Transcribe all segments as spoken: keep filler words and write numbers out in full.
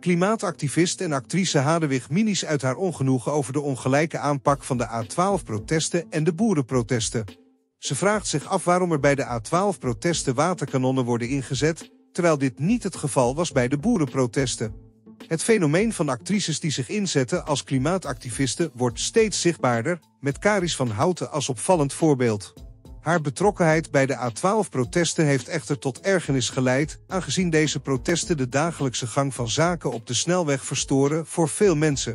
Klimaatactivist en actrice Hadewych Minis uit haar ongenoegen over de ongelijke aanpak van de A twaalf protesten en de boerenprotesten. Ze vraagt zich af waarom er bij de A twaalf protesten waterkanonnen worden ingezet, terwijl dit niet het geval was bij de boerenprotesten. Het fenomeen van actrices die zich inzetten als klimaatactivisten wordt steeds zichtbaarder, met Carice van Houten als opvallend voorbeeld. Haar betrokkenheid bij de A twaalf protesten heeft echter tot ergernis geleid, aangezien deze protesten de dagelijkse gang van zaken op de snelweg verstoren voor veel mensen.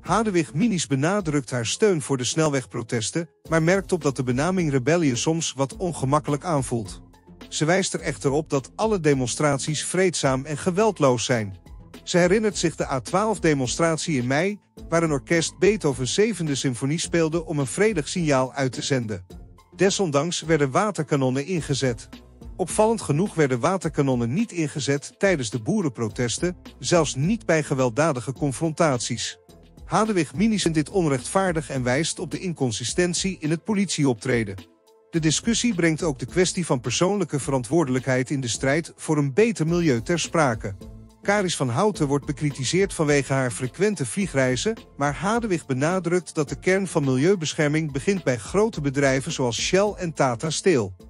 Hadewych Minis benadrukt haar steun voor de snelwegprotesten, maar merkt op dat de benaming rebellie soms wat ongemakkelijk aanvoelt. Ze wijst er echter op dat alle demonstraties vreedzaam en geweldloos zijn. Ze herinnert zich de A twaalf demonstratie in mei, waar een orkest Beethovens zevende symfonie speelde om een vredig signaal uit te zenden. Desondanks werden waterkanonnen ingezet. Opvallend genoeg werden waterkanonnen niet ingezet tijdens de boerenprotesten, zelfs niet bij gewelddadige confrontaties. Hadewych Minis vindt dit onrechtvaardig en wijst op de inconsistentie in het politieoptreden. De discussie brengt ook de kwestie van persoonlijke verantwoordelijkheid in de strijd voor een beter milieu ter sprake. Carice van Houten wordt bekritiseerd vanwege haar frequente vliegreizen, maar Hadewych benadrukt dat de kern van milieubescherming begint bij grote bedrijven zoals Shell en Tata Steel.